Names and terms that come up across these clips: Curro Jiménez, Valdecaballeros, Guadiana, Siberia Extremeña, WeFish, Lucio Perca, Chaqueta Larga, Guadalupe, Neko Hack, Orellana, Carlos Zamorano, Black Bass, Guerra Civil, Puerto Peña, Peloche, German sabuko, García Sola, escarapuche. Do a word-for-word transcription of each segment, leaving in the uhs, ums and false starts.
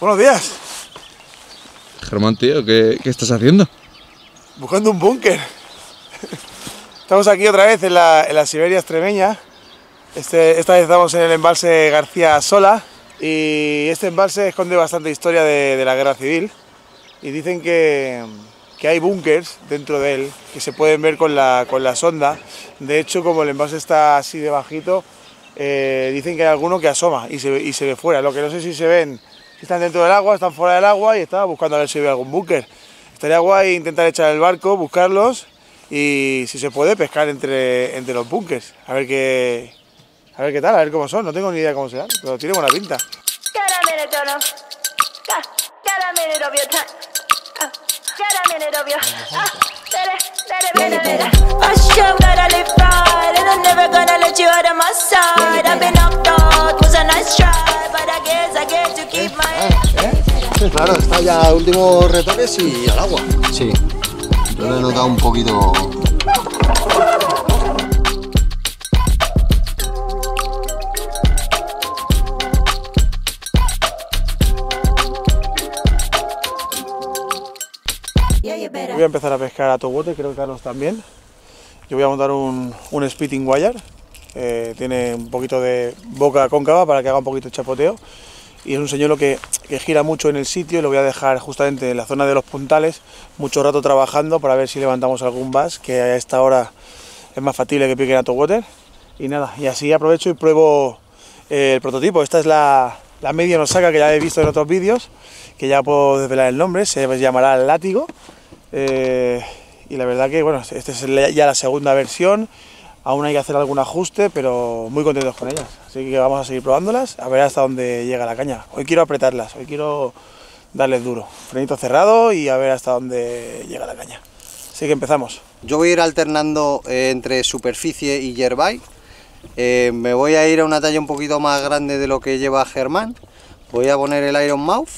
Buenos días. Germán, tío, ¿qué, qué estás haciendo? Buscando un búnker. Estamos aquí otra vez en la, en la Siberia Extremeña. Este, esta vez estamos en el embalse García Sola. Y este embalse esconde bastante historia de, de la guerra civil. Y dicen que, que hay búnkers dentro de él, que se pueden ver con la, con la sonda. De hecho, como el embalse está así de bajito, eh, dicen que hay alguno que asoma y se, y se ve fuera. Lo que no sé si se ven, si están dentro del agua, están fuera del agua, y estaba buscando a ver si ve algún búnker. Estaría guay intentar echar el barco, buscarlos y, si se puede, pescar entre, entre los búnkers. A ver qué... A ver qué tal, a ver cómo son, no tengo ni idea cómo serán, pero tiene buena pinta. ¿Eh? Claro, está ya últimos retoques y al agua. Sí, yo lo he notado un poquito... Voy a empezar a pescar a tobote, creo que Carlos también. Yo voy a montar un, un spitting wire, eh, tiene un poquito de boca cóncava para que haga un poquito de chapoteo. Y es un señuelo que, que gira mucho en el sitio, y lo voy a dejar justamente en la zona de los puntales, mucho rato trabajando para ver si levantamos algún bass, que a esta hora es más factible que piquen a tobote. Y nada, y así aprovecho y pruebo eh, el prototipo. Esta es la, la media nosaca que ya he visto en otros vídeos, que ya puedo desvelar el nombre, se llamará el látigo. Eh, y la verdad que, bueno, esta es ya la segunda versión, aún hay que hacer algún ajuste, pero muy contentos con ellas, así que vamos a seguir probándolas, a ver hasta dónde llega la caña. Hoy quiero apretarlas, hoy quiero darles duro, frenito cerrado y a ver hasta dónde llega la caña. Así que empezamos. Yo voy a ir alternando eh, entre superficie y yerbay, eh, me voy a ir a una talla un poquito más grande de lo que lleva Germán, voy a poner el Iron Mouth,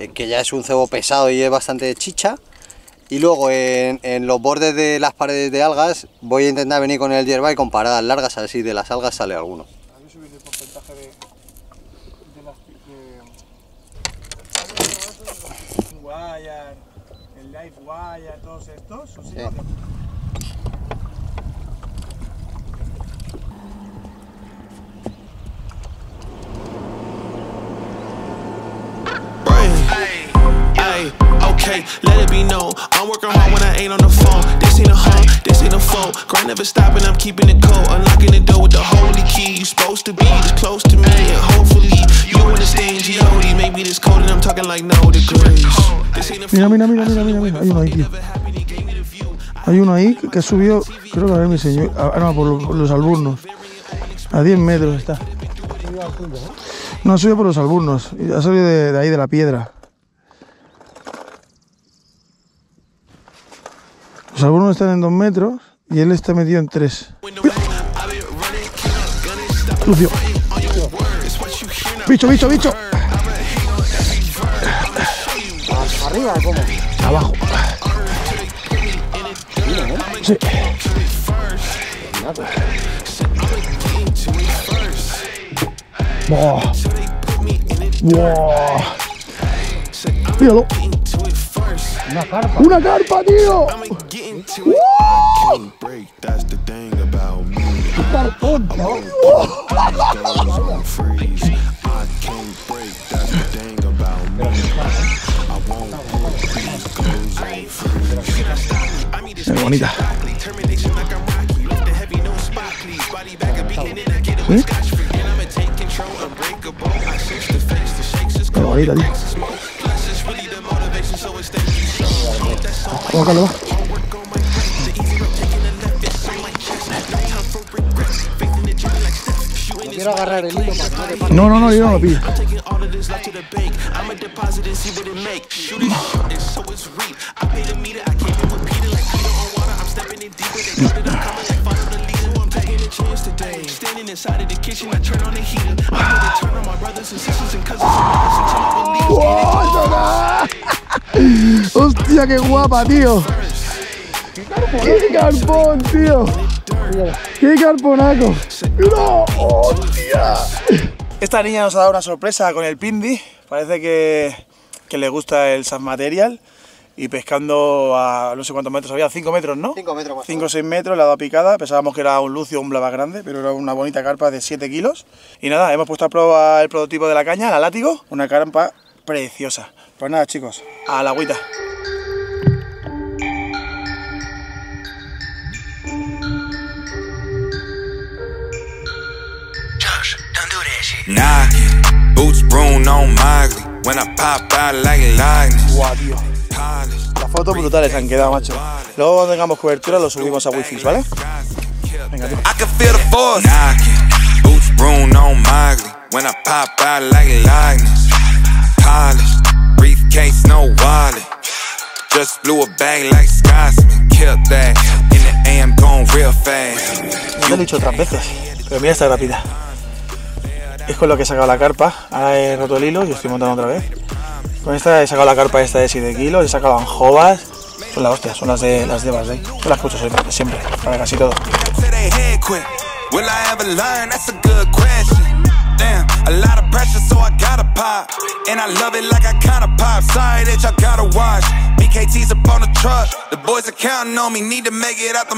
eh, que ya es un cebo pesado y es bastante chicha. Y luego en, en los bordes de las paredes de algas voy a intentar venir con el yerbay con paradas largas, así de las algas sale alguno. El live wire, todos estos. Okay, let it be known, I'm working hard when I ain't on the phone. This ain't a home, this ain't a phone. Grind never stopping, I'm keeping it cold. Unlocking the door with the holy key. You supposed to be this close to me, and hopefully you understand G O D. Maybe this cold and I'm talking like no degrees. Mira, mira, mira, mira, mira, mira, hay uno ahí, tío. Hay uno ahí que subió, creo que a ver mi señor, ah no, por los, los alburnos. A diez metros está. No, subió por los alburnos, ha salido de, de ahí, de la piedra. Los alburnos están en dos metros y él está metido en tres. ¡Lucio! ¡Bicho, bicho, bicho! ¿Arriba o cómo? Abajo. Sí. ¡Wow! ¡Wow! ¡Míralo! ¡Una carpa! ¡Una carpa, tío! ¡Wow! ¡Cartón! ¡Wow! ¡Qué bonita! ¿Eh? ¡Qué bonita, tío! Vamos, Carlos, va. Quiero agarrar el hilo para que no te pase. No, no, no, yo no lo pillo. ¡Oh, hostia, qué guapa, tío! ¡Qué carpón, tío! ¡Qué carponaco! ¡No! ¡Hostia! Esta niña nos ha dado una sorpresa con el pindi. Parece que, que le gusta el Submaterial y pescando a no sé cuántos metros había, cinco metros, ¿no? cinco metros más. cinco o seis metros, le ha dado picada. Pensábamos que era un lucio o un blava grande, pero era una bonita carpa de siete kilos. Y nada, hemos puesto a prueba el prototipo de la caña, la látigo, una carpa preciosa. Pues nada, chicos, a la agüita. Guau, tío. Las fotos brutales han quedado, macho. Luego cuando tengamos cobertura lo subimos a WeFish, ¿vale? Venga, tío. Ya lo he dicho otras veces, pero mira esta grapita. Es con lo que he sacado la carpa. Ahora he roto el hilo y estoy montando otra vez. Con esta he sacado la carpa esta de siete kilos, he sacado anjobas. Son las hostias, son las de las de Basley. Yo las escucho siempre, siempre, para casi todo.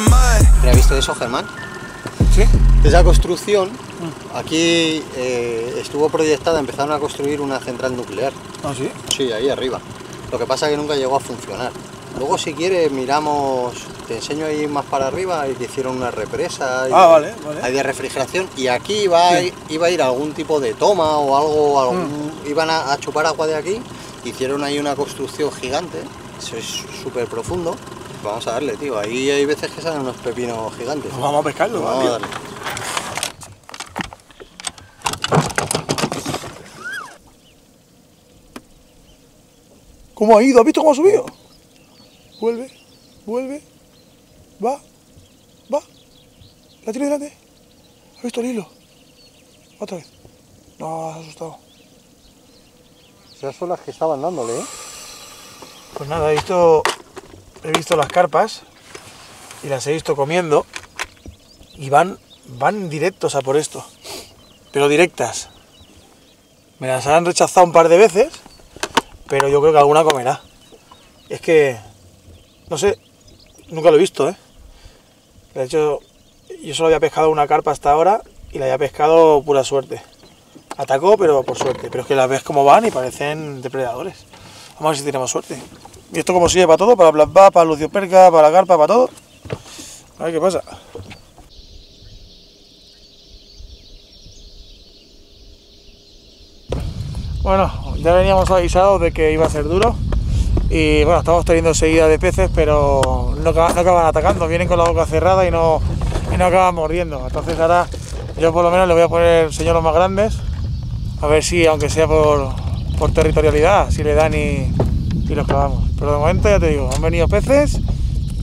¿Te has visto eso, Germán? Sí. Esa construcción, aquí eh, estuvo proyectada, empezaron a construir una central nuclear. ¿Ah, sí? Sí, ahí arriba. Lo que pasa es que nunca llegó a funcionar. Luego, si quieres, miramos, te enseño ahí más para arriba, y que hicieron una represa. Y ah, vale, vale. Hay de refrigeración y aquí iba, sí. iba a ir algún tipo de toma o algo, algún, mm. iban a, a chupar agua de aquí. Hicieron ahí una construcción gigante, eso es súper profundo. Vamos a darle, tío, ahí hay veces que salen unos pepinos gigantes. Pues vamos a pescarlo, vamos a darle. ¿Cómo ha ido? ¿Has visto cómo ha subido? Vuelve, vuelve, va, va. La tiene delante. ¿Has visto el hilo? Otra vez. No, has asustado. Esas son las que estaban dándole, ¿eh? Pues nada, he visto, he visto las carpas y las he visto comiendo y van, van directos a por esto. Pero directas. Me las han rechazado un par de veces. Pero yo creo que alguna comerá. Es que, no sé, nunca lo he visto, ¿eh? De hecho, yo solo había pescado una carpa hasta ahora y la había pescado pura suerte. Atacó, pero por suerte. Pero es que las ves como van y parecen depredadores. Vamos a ver si tenemos suerte. Y esto como sirve para todo, para Black Bass, para Lucio Perca, para la carpa, para todo. A ver qué pasa. Bueno, ya veníamos avisados de que iba a ser duro y bueno, estamos teniendo seguida de peces, pero no, no acaban atacando, vienen con la boca cerrada y no, y no acaban mordiendo. Entonces ahora yo por lo menos le voy a poner señuelos más grandes, a ver si, aunque sea por, por territorialidad, si le dan y, y los clavamos. Pero de momento ya te digo, han venido peces,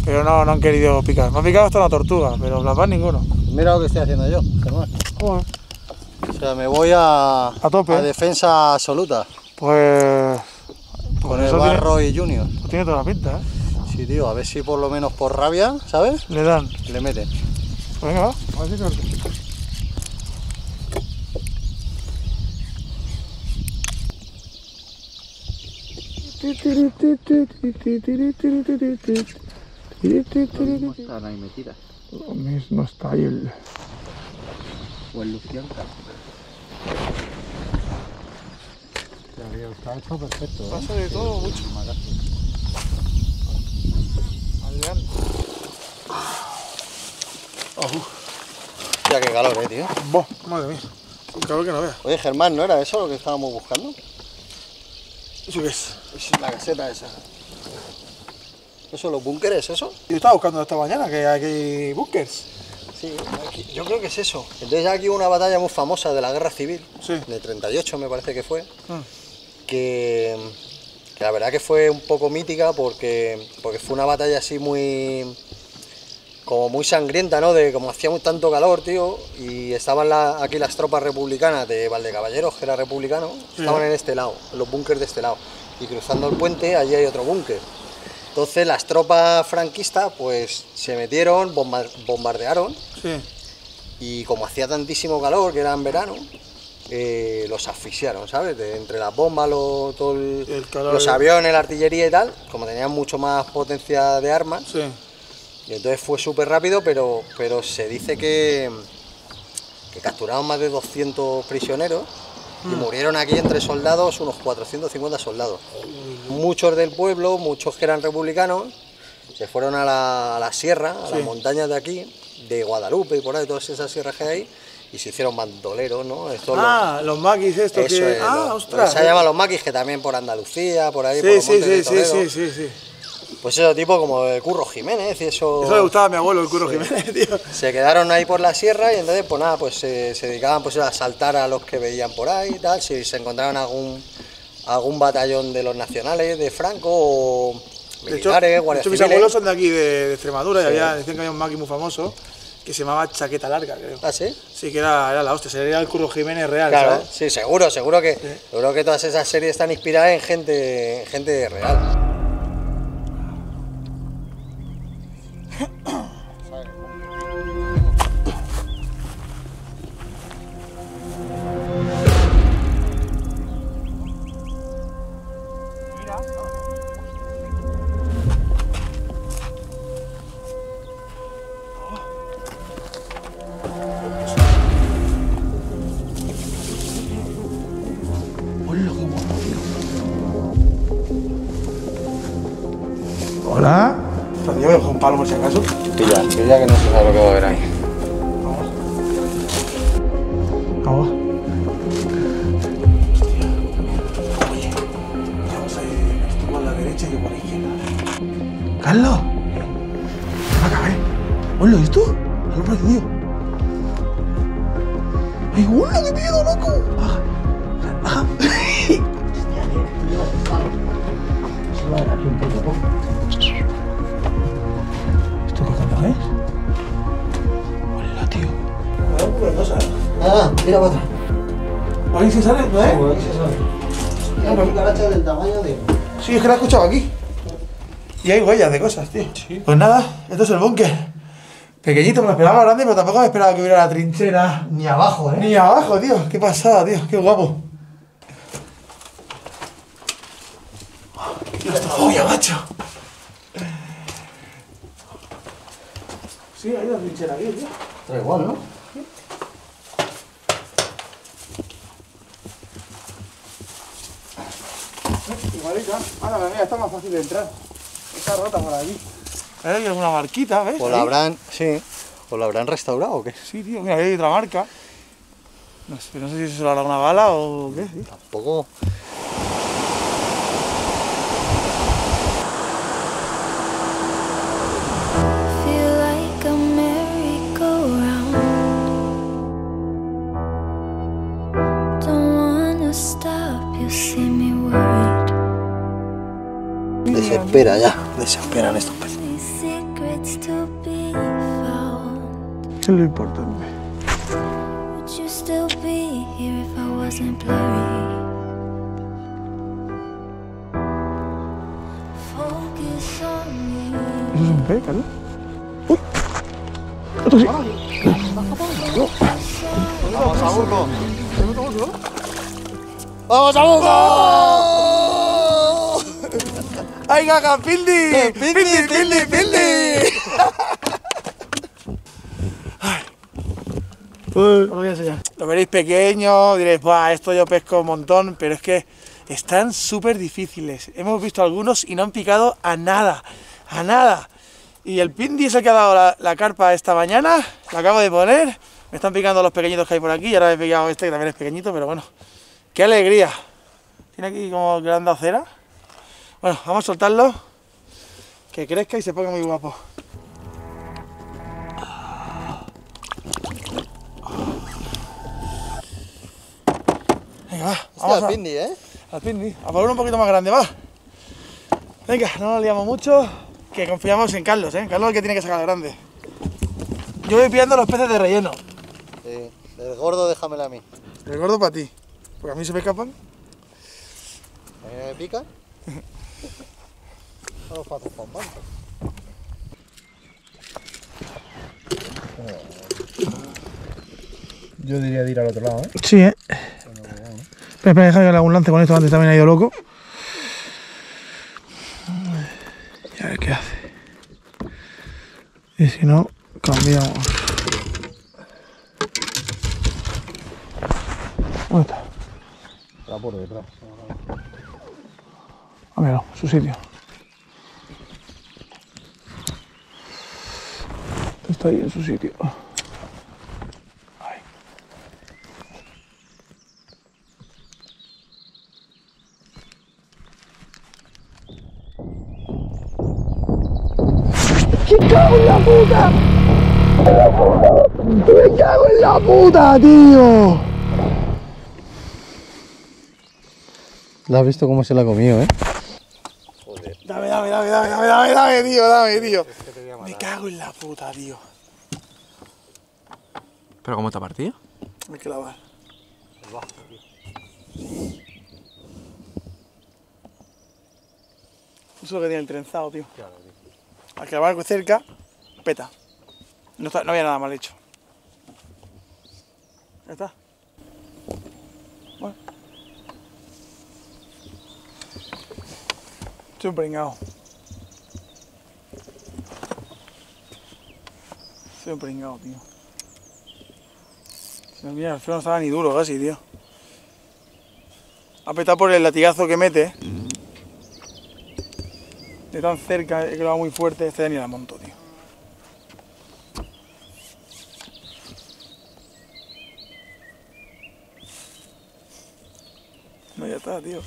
pero no, no han querido picar. Me han picado hasta una tortuga, pero Black Bass ninguno. Mira lo que estoy haciendo yo, Germán. Bueno. O sea, me voy a, a, tope. a defensa absoluta. Pues... Con el Barro tiene, y Junior. Tiene toda la pinta, ¿eh? Sí, tío, a ver si por lo menos por rabia, ¿sabes? Le dan. Le meten. Pues venga, va, a ver si suerte. ¿Cómo están ahí metidas? Lo mismo está ahí el... O el Lucianca. Está hecho perfecto. Pasa de todo mucho. Ya que calor, eh, tío. Bo, madre mía. Un calor que no veas. Oye, Germán, ¿no era eso lo que estábamos buscando? ¿Eso qué es? Es la caseta esa. ¿Eso, los búnkeres, eso? Yo estaba buscando esta mañana, que hay búnkeres. Sí, aquí, yo creo que es eso. Entonces aquí hubo una batalla muy famosa de la guerra civil, sí, de treinta y ocho me parece que fue, ah. que, que la verdad que fue un poco mítica porque, porque fue una batalla así muy, como muy sangrienta, ¿no? De como hacía tanto calor, tío, y estaban la, aquí las tropas republicanas de Valdecaballeros, que era republicano, sí, estaban en este lado, en los búnkeres de este lado, y cruzando el puente allí hay otro búnker. Entonces las tropas franquistas pues se metieron, bomba bombardearon, sí, y como hacía tantísimo calor, que era en verano, eh, los asfixiaron, ¿sabes? De, entre las bombas, lo, todo el, el los aviones, la artillería y tal, como tenían mucho más potencia de armas, sí. Y entonces fue súper rápido, pero, pero se dice que, que capturaron más de doscientos prisioneros. Y murieron aquí entre soldados unos cuatrocientos cincuenta soldados. Muchos del pueblo, muchos que eran republicanos, se fueron a la, a la sierra, a sí. las montañas de aquí, de Guadalupe y por ahí, todas esas sierras que hay, y se hicieron bandoleros, ¿no? Esto ah, los, los maquis estos eso que... Es, ah, los, ostras. Se llaman los maquis, que también por Andalucía, por ahí, sí, por los montes sí, de Toledo. Sí, sí, sí, sí. Pues esos tipos como el Curro Jiménez y eso... Eso le gustaba a mi abuelo, el Curro sí. Jiménez, tío. Se quedaron ahí por la sierra y entonces, pues nada, pues se, se dedicaban pues, a asaltar a los que veían por ahí y tal, si se encontraban algún, algún batallón de los nacionales, de Franco o... Militares, de hecho, guardias de hecho mis abuelos son de aquí, de, de Extremadura, sí. Y había, decían que había un maqui muy famoso que se llamaba Chaqueta Larga, creo. ¿Ah, sí? Sí, que era, era la hostia, sería el Curro Jiménez real, claro, ¿sabes? Sí, seguro, seguro que, sí. Seguro que todas esas series están inspiradas en gente, en gente real. Y hay huellas de cosas, tío. Sí. Pues nada, esto es el búnker. Pequeñito, me lo esperaba grande, pero tampoco me esperaba que hubiera la trinchera. Ni abajo, ¿eh? Ni abajo, tío. Qué pasada, tío. Qué guapo. ¡Dios, esta fobia, macho! Sí, hay una trinchera aquí, tío. Está igual, ¿no? ¿Sí? Igualita. Ahora, mira, está más fácil de entrar. Está rota por aquí. Hay alguna marquita, ¿ves? O la habrán, sí. ¿O la habrán restaurado o qué? Sí, tío, mira, hay otra marca. No sé, no sé si eso era una bala o qué. Sí. Tampoco. Desespera ya, desesperan estos peces. ¿Qué es lo importante? ¿Eso es un pez, Carlos? ¡Uy! ¡Otro sí! ¡Vamos a burgo! ¡Vamos a burgo! ¡Ay, gaga! ¡Pildi! ¡Pildi, pildi, pildi! Os lo voy a enseñar. Lo veréis pequeño, diréis, ¡buah! Esto yo pesco un montón, pero es que están súper difíciles. Hemos visto algunos y no han picado a nada, a nada. Y el pindi es el que ha dado la, la carpa esta mañana, la acabo de poner. Me están picando los pequeñitos que hay por aquí y ahora he picado este que también es pequeñito, pero bueno. ¡Qué alegría! Tiene aquí como grande acera. Bueno, vamos a soltarlo, que crezca y se ponga muy guapo. Venga, va, vamos al pindi, ¿eh? Al pindi, a por uno un poquito más grande, va. Venga, no nos liamos mucho, que confiamos en Carlos, ¿eh? Carlos es el que tiene que sacar el grande. Yo voy pillando los peces de relleno. Sí, el gordo déjamelo a mí. El gordo para ti, porque a mí se me escapan. ¿A mí no me pican? Vamos para tus bombas. Yo diría de ir al otro lado, ¿eh? Sí, ¿eh? Espera, deja que le haga un lance con esto, antes también ha ido loco. Y a ver qué hace. Y si no, cambiamos. ¿Dónde está? Está por detrás. Ah, mira, su sitio. Está ahí en su sitio. Ahí. ¡Me cago en la puta! ¡Me cago en la puta, tío! ¿La has visto cómo se la ha comido, eh? Joder. Dame, dame, dame, dame, dame, dame, dame, tío, dame, tío. Me cago en la puta, tío. ¿Pero cómo está partida? Hay que lavar. El bajo, tío. Eso es lo que tiene el trenzado, tío. Claro, tío. Al que lavar cerca, peta. No, está, no había nada mal hecho. Ya está. Bueno. Estoy un pringao. Estoy un pringao, tío. Si no, mira, el freno no estaba ni duro casi, tío. Ha petado por el latigazo que mete. De tan cerca, he clavado muy fuerte, este ya ni la monto, tío. No, ya está, tío.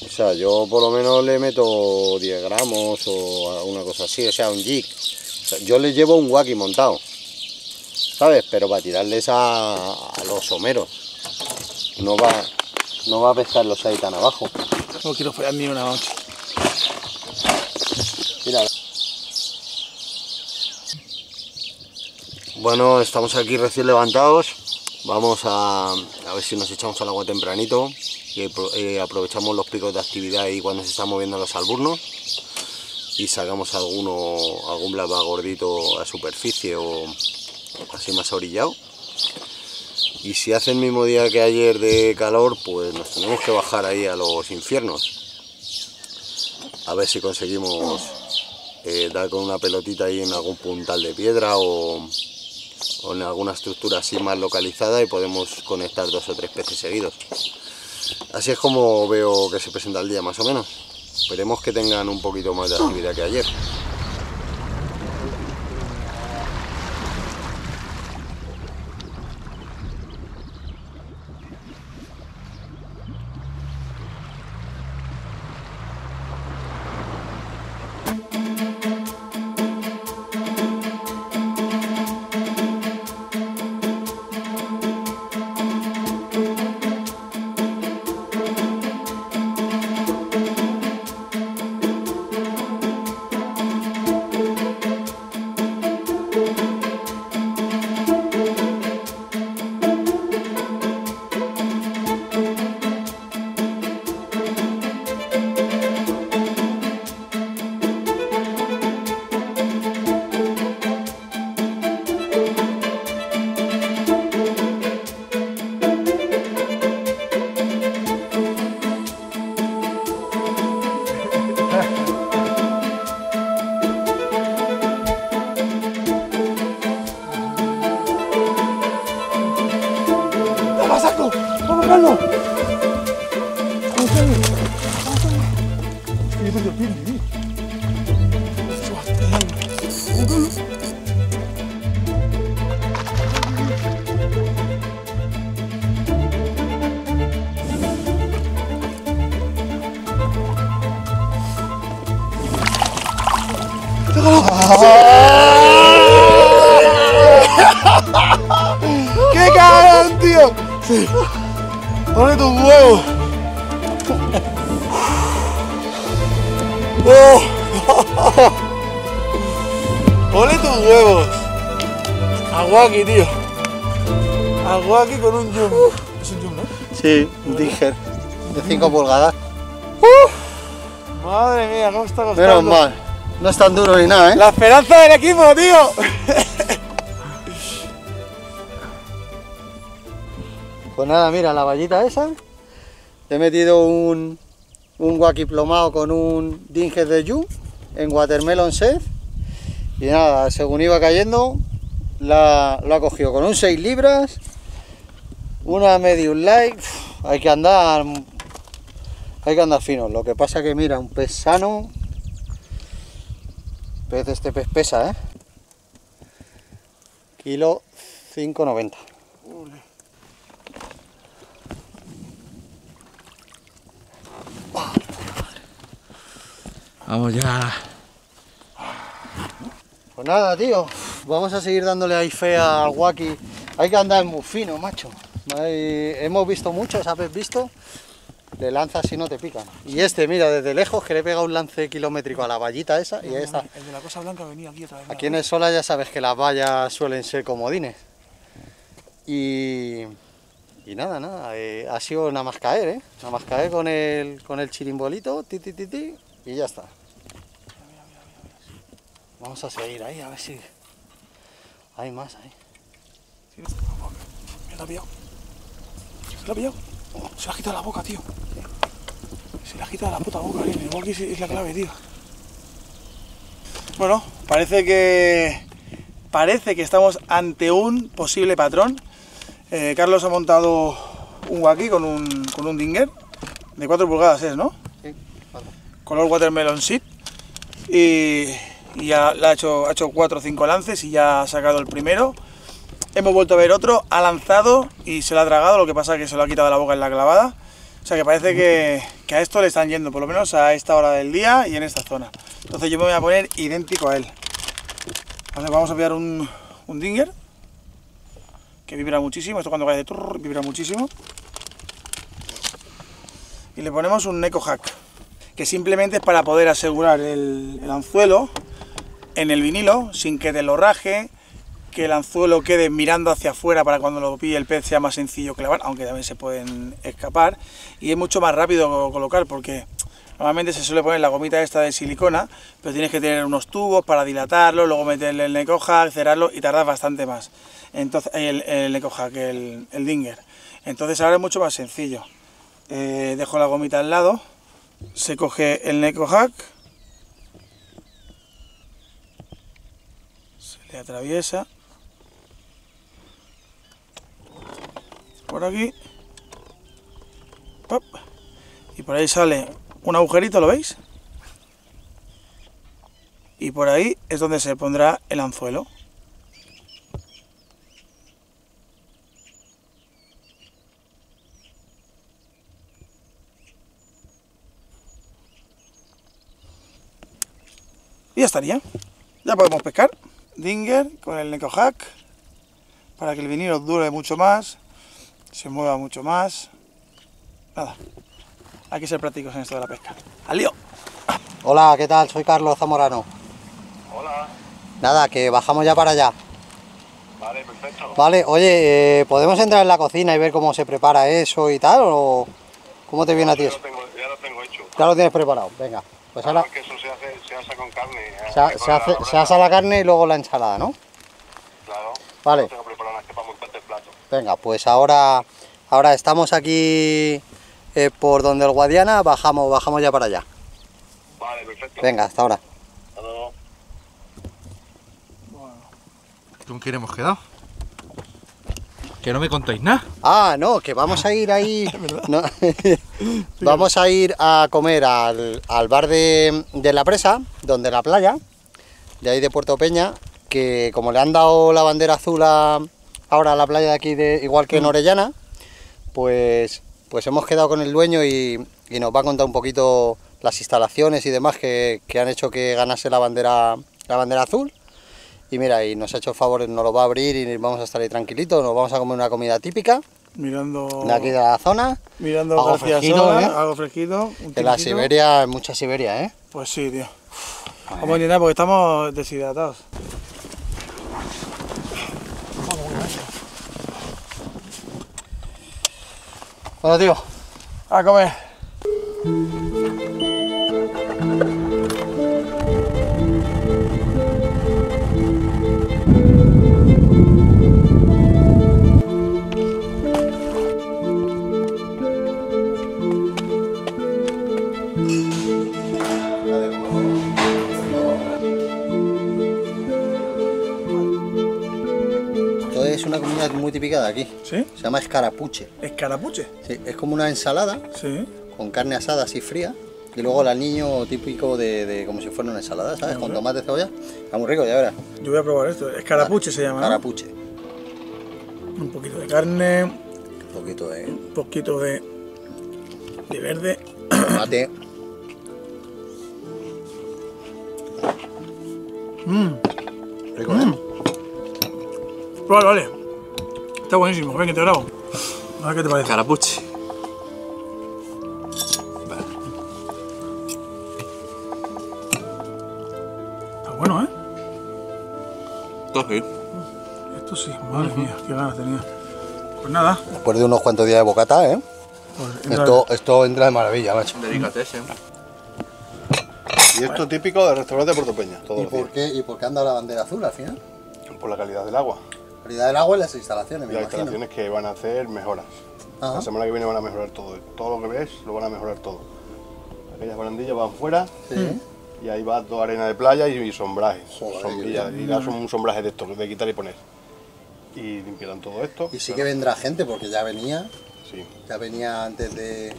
O sea, yo por lo menos le meto diez gramos o una cosa así, o sea, un jig. O sea, yo le llevo un wacky montado, ¿sabes? Pero para tirarles a, a los someros. No va, no va a pescarlos ahí tan abajo. No quiero fallar ni una noche. Mira. Bueno, estamos aquí recién levantados. Vamos a, a ver si nos echamos al agua tempranito. Y aprovechamos los picos de actividad y cuando se están moviendo los alburnos y sacamos alguno, algún black bass gordito a superficie o así más orillado. Y si hace el mismo día que ayer de calor, pues nos tenemos que bajar ahí a los infiernos a ver si conseguimos eh, dar con una pelotita ahí en algún puntal de piedra o, o en alguna estructura así más localizada y podemos conectar dos o tres peces seguidos. Así es como veo que se presenta el día, más o menos. Esperemos que tengan un poquito más de actividad que ayer. Aguaki, tío. Aguaki con un yum. Uh, ¿Es un yum, no? Sí, un Digger de cinco pulgadas. ¡Uf! Madre mía, cómo está costando. Menos mal, no es tan duro ni nada, ¿eh? La esperanza del equipo, tío. Pues nada, mira, la vallita esa, te he metido un, un guaquiplomado con un Dinger de Yu en Watermelon Set y nada, según iba cayendo, la, lo ha cogido con un seis libras, una medium light. Hay que andar, hay que andar fino, lo que pasa que mira, un pez sano, pez este pez pesa, ¿eh? Kilo cinco noventa. Vamos ya. Pues nada, tío, vamos a seguir dándole ahí fe al guaqui. Hay que andar muy fino, macho. Hay... Hemos visto muchos, ¿sabes? Visto de lanzas si no te pican. Y este, mira, desde lejos que le he pegado un lance kilométrico a la vallita esa y ahí está. El de la Cosa Blanca venía aquí otra vez. Aquí en el Sola ya sabes que las vallas suelen ser comodines. Y... Y nada, nada, eh, ha sido nada más caer, ¿eh? Nada más caer con el, con el chirimbolito, ti, ti, ti, ti, y ya está. Vamos a seguir ahí, a ver si hay más ahí. Sí, me la ha pillado. Se la ha pillado. Se la ha quitado la boca, tío. Se la ha quitado la puta boca, el walkie es la clave, tío. Bueno, parece que, parece que estamos ante un posible patrón. Eh, Carlos ha montado un wacky con un, con un Dinger, de cuatro pulgadas es, ¿no? Sí, cuatro. Color Watermelon Seed. Y, y ya le ha hecho, ha hecho cuatro o cinco lances y ya ha sacado el primero. Hemos vuelto a ver otro, ha lanzado y se lo ha tragado, lo que pasa es que se lo ha quitado de la boca en la clavada. O sea que parece que, que a esto le están yendo, por lo menos a esta hora del día y en esta zona. Entonces yo me voy a poner idéntico a él. Entonces vamos a pillar un, un Dinger, que vibra muchísimo, esto cuando cae de turr, vibra muchísimo. Y le ponemos un Neko Hack, que simplemente es para poder asegurar el, el anzuelo en el vinilo, sin que te lo raje, que el anzuelo quede mirando hacia afuera para cuando lo pille el pez sea más sencillo clavar, aunque también se pueden escapar. Y es mucho más rápido colocar, porque normalmente se suele poner la gomita esta de silicona, pero tienes que tener unos tubos para dilatarlo, luego meterle el Neko Hack, cerrarlo y tardas bastante más. Entonces el, el Neko Hack, el, el Dinger. Entonces ahora es mucho más sencillo. Eh, dejo la gomita al lado, se coge el Neko Hack, se le atraviesa por aquí, pop, y por ahí sale un agujerito, ¿lo veis? Y por ahí es donde se pondrá el anzuelo. Y ya estaría. Ya podemos pescar. Dinger con el Neko Hack, para que el vinilo dure mucho más, se mueva mucho más. Nada. Hay que ser prácticos en esto de la pesca. ¡Al lío! Hola, ¿qué tal? Soy Carlos Zamorano. Hola. Nada, que bajamos ya para allá. Vale, perfecto. Vale, oye, ¿podemos entrar en la cocina y ver cómo se prepara eso y tal? ¿O cómo te viene no, a ti eso? Tengo, ya lo tengo hecho. Ya lo tienes preparado, venga. Pues claro, ahora... que eso se hace, se hace con carne. Se, se, hace, la, la se asa la carne y luego la ensalada, ¿no? Claro. Vale. No tengo preparado nada para montarte el plato. Venga, pues ahora, ahora estamos aquí... Eh, por donde el Guadiana, bajamos, bajamos ya para allá. Vale, perfecto. Venga, hasta ahora. Hasta luego. ¿Con quién hemos quedado? Que no me contáis nada. Ah, no, que vamos a ir ahí. No, vamos a ir a comer al, al bar de, de la presa, donde la playa, de ahí de Puerto Peña, que como le han dado la bandera azul a, ahora a la playa de aquí, de, igual que en Orellana, pues... Pues hemos quedado con el dueño y, y nos va a contar un poquito las instalaciones y demás que, que han hecho que ganase la bandera, la bandera azul. Y mira, y nos ha hecho el favor, nos lo va a abrir y vamos a estar ahí tranquilitos, nos vamos a comer una comida típica. Mirando... De aquí de la zona. Mirando algo García Sola, ¿eh? Algo fresquito. De la Siberia, mucha Siberia, ¿eh? Pues sí, tío. Vale. Vamos a llenar porque estamos deshidratados. Bueno, tío, a comer. Muy típica de aquí. ¿Sí? Se llama escarapuche. ¿Escarapuche? Sí, es como una ensalada, ¿sí?, con carne asada así fría y luego el aliño típico de, de como si fuera una ensalada, ¿sabes? Con tomate, cebolla. Está muy rico, ya verás. Yo voy a probar esto. Escarapuche, vale, se llama. Escarapuche. ¿No? Un poquito de carne. Un poquito de... Un poquito de... de verde. Tomate. Mmm. Rico, mm. ¿eh? Vale, vale. Está buenísimo, ven que te grabo. A ver qué te parece. Carapuche. Vale. Está bueno, ¿eh? Esto sí. Esto sí, madre mía, qué ganas tenía. Pues nada. Después de unos cuantos días de bocata, ¿eh? Pues esto, esto entra de maravilla, macho. Dedícate siempre. Y esto es típico del restaurante de Puerto Peña. ¿Y por qué, ¿Y por qué anda la bandera azul al final? Por la calidad del agua. La calidad del agua y las instalaciones, me imagino. Las instalaciones que van a hacer mejoras. Ajá. La semana que viene van a mejorar todo. Todo lo que ves lo van a mejorar todo. Aquellas barandillas van fuera, sí, y ahí va toda arena de playa y sombrajes. Sombrilla, y ya son un sombraje de estos, de quitar y poner. Y limpiarán todo esto. Y sí, claro, que vendrá gente, porque ya venía. Sí. Ya venía antes de,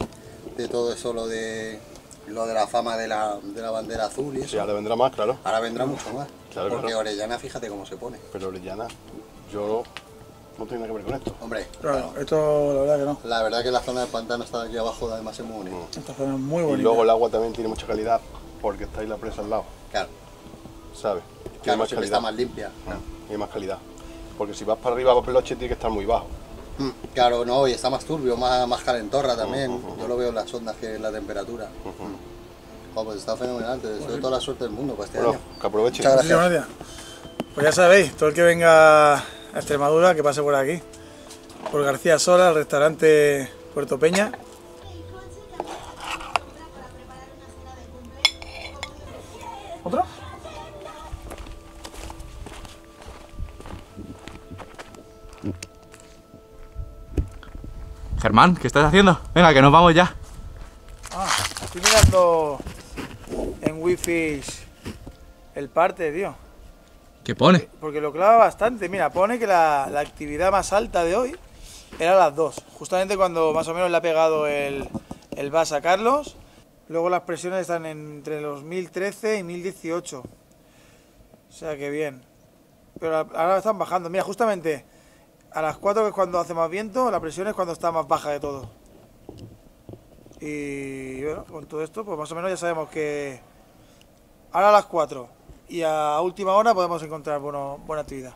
de todo eso lo de lo de la fama de la, de la bandera azul y eso. Sí, ahora vendrá más, claro. Ahora vendrá mucho más. Claro, porque claro. Orellana, fíjate cómo se pone. Pero Orellana... Yo no tengo nada que ver con esto. Hombre, claro, no. Esto la verdad que no. La verdad que la zona del pantano está aquí abajo, además es muy bonita. Mm. Esta zona es muy bonita. Y luego el agua también tiene mucha calidad porque está ahí la presa al lado. Claro. ¿Sabes? Tiene claro, más calidad. Está más limpia. Mm. Claro. Y hay más calidad. Porque si vas para arriba, para Peloche, tiene que estar muy bajo. Mm. Claro, no, y está más turbio, más, más calentorra también. Mm, mm, mm, Yo lo veo en las ondas que es la temperatura. Mm, mm. Oh, pues está fenomenal, te deseo pues sí. toda la suerte del mundo para este bueno, año. Que aproveche. Muchas gracias. Muchas gracias. Pues ya sabéis, todo el que venga a Extremadura, que pase por aquí, por García Sola, el restaurante Puerto Peña. ¿Otra? Germán, ¿qué estás haciendo? Venga, que nos vamos ya. Ah, estoy mirando en WeFish el parte, tío. ¿Qué pone? Porque lo clava bastante. Mira, pone que la, la actividad más alta de hoy era a las dos. Justamente cuando más o menos le ha pegado el, el bass a Carlos. Luego las presiones están entre los mil trece y mil dieciocho. O sea que bien. Pero ahora están bajando. Mira, justamente a las cuatro, que es cuando hace más viento, la presión es cuando está más baja de todo. Y bueno, con todo esto, pues más o menos ya sabemos que ahora a las cuatro. Y a última hora podemos encontrar bueno, buena actividad.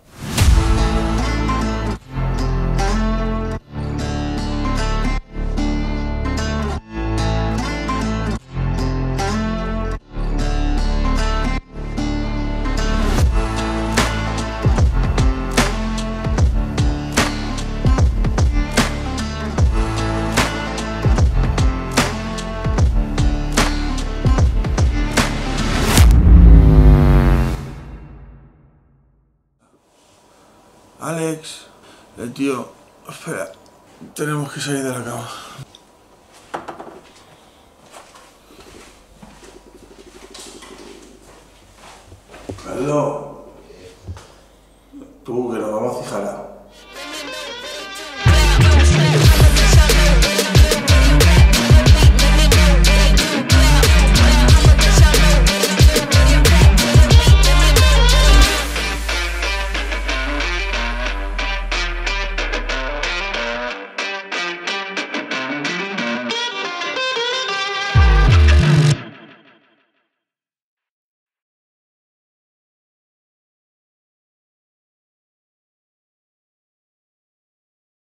Alex, el tío, espera, tenemos que salir de la cama. Carlos, tú que nos vamos a fijar.